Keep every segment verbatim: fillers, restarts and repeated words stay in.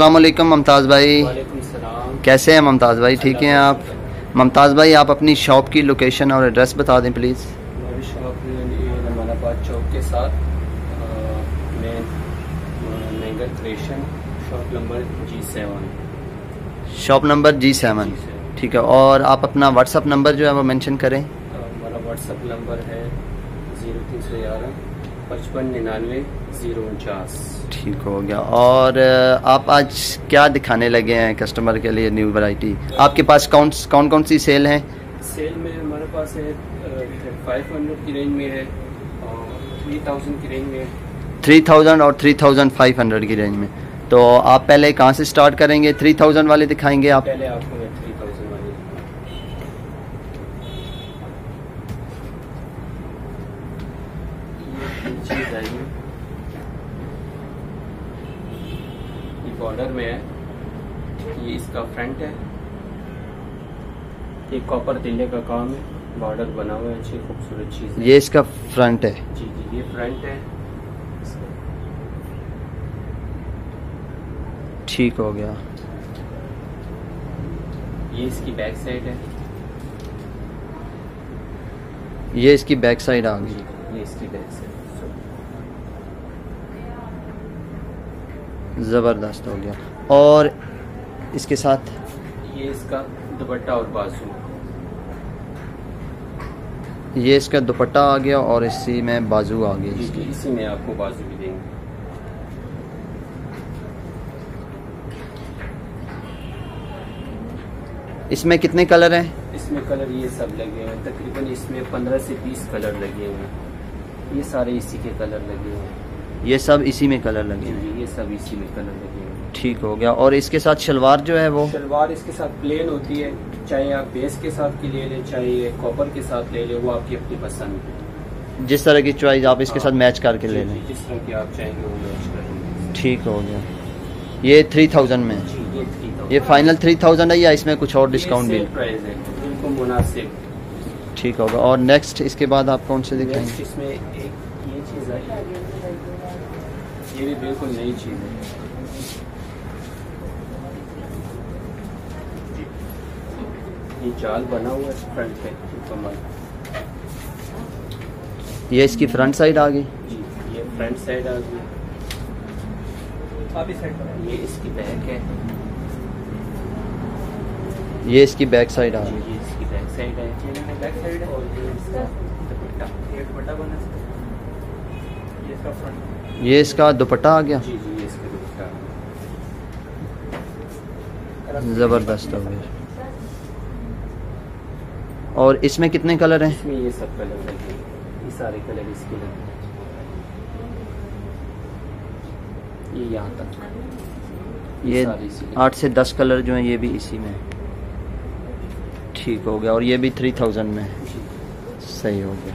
अस्सलाम वालेकुम मुमताज़ भाई। कैसे हैं मुमताज़ भाई? ठीक हैं आप? मुमताज़ भाई आप अपनी शॉप की लोकेशन और एड्रेस बता दें प्लीज़। मेरी शॉप नमानाबाद चौक के साथ Mangar creation, shop number G seven. Shop number G seven, ठीक है। और आप अपना व्हाट्सअप नंबर जो है वो मेंशन करें। हमारा व्हाट्सअप नंबर है जीरो तीन सौ ग्यारह पचपन निन्यानवे जीरो उनचास। ठीक हो गया। और आप आज क्या दिखाने लगे हैं कस्टमर के लिए? न्यू वैरायटी आपके पास कौन कौन कौन सी सेल हैं? सेल में हमारे पास है पाँच सौ की रेंज में है और तीन हज़ार की रेंज में, तीन हज़ार और पैंतीस सौ की रेंज में। तो आप पहले कहाँ से स्टार्ट करेंगे? तीन हज़ार वाले दिखाएंगे आप पहले? आपको तीन हज़ार वाले। ये बॉर्डर में है, ये इसका फ्रंट है, ये कॉपर दिल्ली का काम है, बॉर्डर बना हुआ है, अच्छी खूबसूरत चीज है। ये इसका फ्रंट है जी जी, ये फ्रंट है। ठीक हो गया। ये इसकी बैक साइड है, ये इसकी बैक साइड आ गई, ये इसकी बैक साइड। ज़बरदस्त हो गया। और इसके साथ ये इसका दुपट्टा और बाजू, ये इसका दुपट्टा आ गया और इसी में बाजू आ गया। इसकी इसी में आपको बाजू भी देंगे। इसमें कितने कलर हैं? इसमें कलर ये सब लगे हैं तकरीबन, इसमें पंद्रह से बीस कलर लगे हुए हैं। ये सारे इसी के कलर लगे हुए हैं, ये सब इसी में कलर लगे हैं, ये सब इसी में कलर लगे हैं। ठीक हो गया। और इसके साथ शलवार जो है वो, शलवार इसके साथ प्लेन होती है, चाहे आप बेस के साथ की ले लें, चाहे कॉपर के साथ ले लें, वो आपकी अपनी पसंद है, जिस तरह की चॉइस आप इसके साथ मैच करके ले लें, जिस तरह की आप चाहेंगे वो मैच करेंगे। ठीक हो गया। ये थ्री थाउजेंड में, ये थ्री थाउजेंड, ये फाइनल थ्री थाउजेंड है या इसमें कुछ और डिस्काउंट भी है? बिल्कुल मुनासिब। ठीक होगा। और नेक्स्ट इसके बाद आप कौन से दिखाएंगे? इसमें एक ये चीज़ आई, ये भी बिल्कुल नई चीज़ है, ये जाल बना हुआ है फ्रंट पे मुकम्मल। ये इसकी फ्रंट साइड आ गई, ये फ्रंट साइड आ गई, आप इस साइड पर। ये इसकी बैक है, ये इसकी बैक साइड आ गई, ये इसकी बैक साइड है, ये बैक साइड है। और ये इसका दुपट्टा, ये दुपट्टा बना है, ये इसका फ्रंट, ये इसका दुपट्टा आ गया। जी जी, इसका दुपट्टा जबरदस्त हो गया। और इसमें कितने कलर हैं? इसमें ये सब कलर लगे, ये सारे कलर इसके लगे, ये यहाँ तक, ये आठ से दस कलर जो हैं ये भी इसी में। ठीक हो गया। और ये भी थ्री थाउजेंड में, सही हो गया।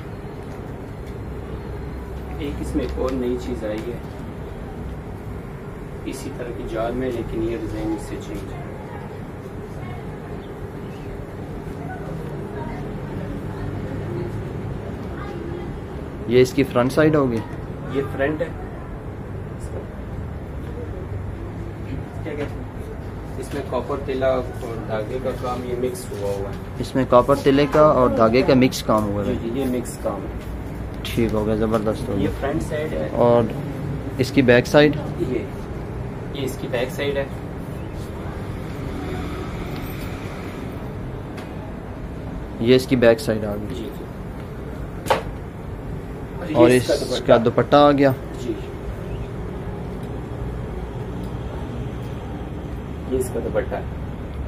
एक इसमें और नई चीज आई है, इसी तरह की जाल में, लेकिन ये डिजाइन इससे चेंज है। ये इसकी फ्रंट साइड होगी, ये फ्रंट है, इसमें कॉपर तिला और धागे का काम, ये मिक्स हुआ हुआ है, इसमें कॉपर तिले का और धागे का मिक्स काम हुआ है। ये मिक्स काम है। ठीक हो गया, जबरदस्त हो गया। ये फ्रंट साइड है। और इसकी बैक साइड, ये ये इसकी बैक साइड है, ये इसकी बैक साइड आ गई। और ये इसका, इसका दुपट्टा आ गया जी, ये इसका दुपट्टा,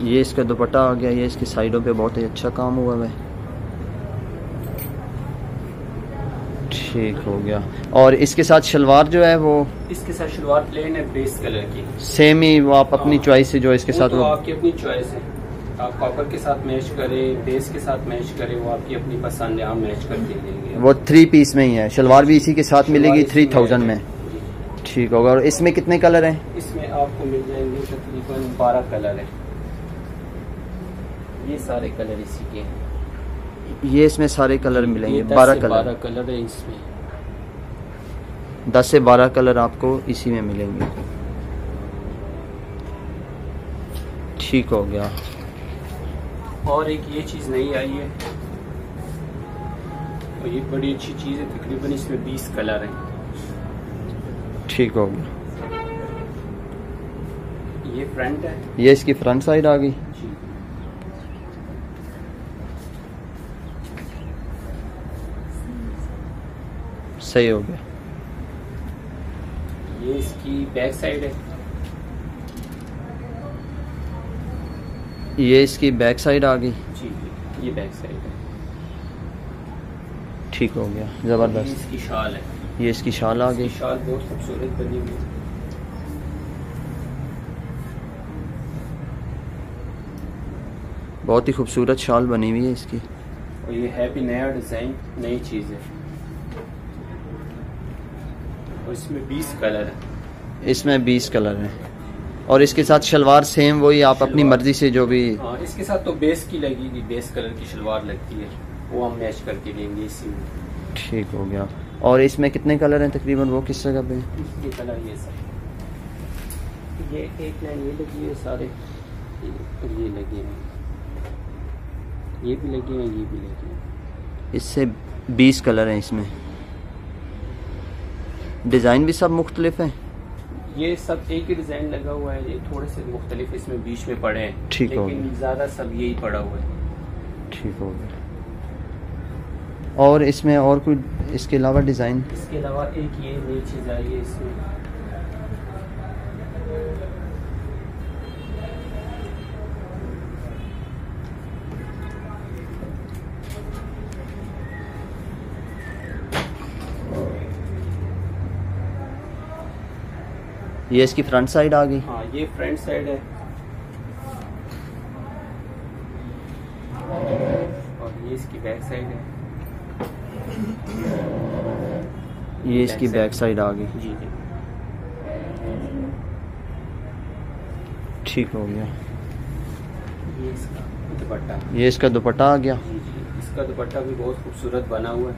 ये इसका दुपट्टा आ गया। ये इसकी साइडों पे बहुत ही अच्छा काम हुआ है। ठीक हो गया। और इसके साथ शलवार जो है वो, इसके साथ शलवार प्लेन है बेस कलर की, सेम ही वो आप अपनी चॉइस से जो इसके साथ, वो आपकी अपनी चॉइस है, आप कॉपर के साथ मैच करें, बेस के साथ मैच करें, वो आपकी अपनी पसंद है, आप मैच कर देंगे। वो थ्री पीस में ही है, शलवार भी इसी के साथ मिलेगी थ्री थाउजेंड में। ठीक होगा। और इसमें कितने कलर है? इसमें आपको मिल जाएंगे तकरीबन बारह कलर है, ये सारे कलर इसी के हैं, ये इसमें सारे कलर मिलेंगे, बारह कलर कलर है इसमें, दस से बारह कलर आपको इसी में मिलेंगे। ठीक हो गया। और एक ये चीज़ नहीं आई है और ये बड़ी अच्छी चीज़ है, तकरीबन इसमें बीस कलर हैं। ठीक हो गया। ये फ्रंट है, ये इसकी फ्रंट साइड आ गई। सही हो गया। ये इसकी बैक साइड है, ये इसकी बैक साइड आ गई। जी ये बैक साइड है। ठीक हो गया, जबरदस्त। इसकी शाल है, ये इसकी शाल आ गई। शाल बहुत खूबसूरत बनी हुई है। बहुत ही खूबसूरत शाल बनी हुई है इसकी। और ये है भी नया डिजाइन, नई चीज है। और इसमें बीस कलर है, इसमें बीस कलर है। और इसके साथ शलवार सेम वही, आप अपनी मर्जी से जो भी। हाँ, इसके साथ तो बेस की लगेगी, बेस कलर की शलवार लगती है, वो हम मैच करके देंगे इसी में। ठीक हो गया। और इसमें कितने कलर हैं तकरीबन, वो किस जगह पे ये कलर? ये सर ये एक लाइन ये लगी है, सारे ये लगे हैं, ये भी लगे हैं, ये भी लगे हैं। इससे बीस कलर हैं। इसमें डिज़ाइन भी सब मुख्तलिफ हैं। ये सब एक ही डिज़ाइन लगा हुआ है, ये थोड़े से मुख्तलिफ इसमें बीच में पड़े हैं। ठीक हो गया। ज़्यादा सब यही पड़ा हुआ है। ठीक हो गया। और इसमें और कोई इसके अलावा डिज़ाइन? इसके अलावा एक ये नई चीज़ आई है इसमें, ये इसकी फ्रंट साइड आ गई। हाँ ये फ्रंट साइड है। और ये इसकी बैक साइड है, ये इसकी बैक साइड आ गई। ठीक हो गया। ये इसका दुपट्टा, ये इसका दुपट्टा आ गया। जी जी। इसका दुपट्टा भी बहुत खूबसूरत बना हुआ है,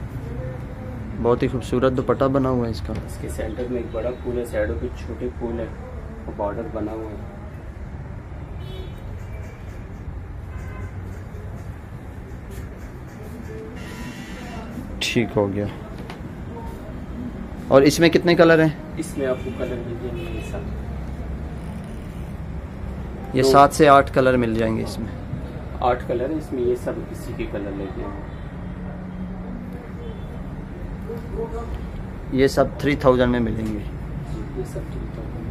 बहुत ही खूबसूरत दुपट्टा बना हुआ है इसका। इसके सेंटर में एक बड़ा फूल है, साइडों पे छोटे फूल है और बॉर्डर बना हुआ है। ठीक हो गया। और इसमें कितने कलर हैं? इसमें आपको कलर मिल जाएंगे सात, ये सात से आठ कलर मिल जाएंगे इसमें। आठ कलर है इसमें, ये सब इसी के कलर लेके हैं। ये सब थ्री थाउजेंड में मिलेंगे। ये सब थ्री थाउजेंड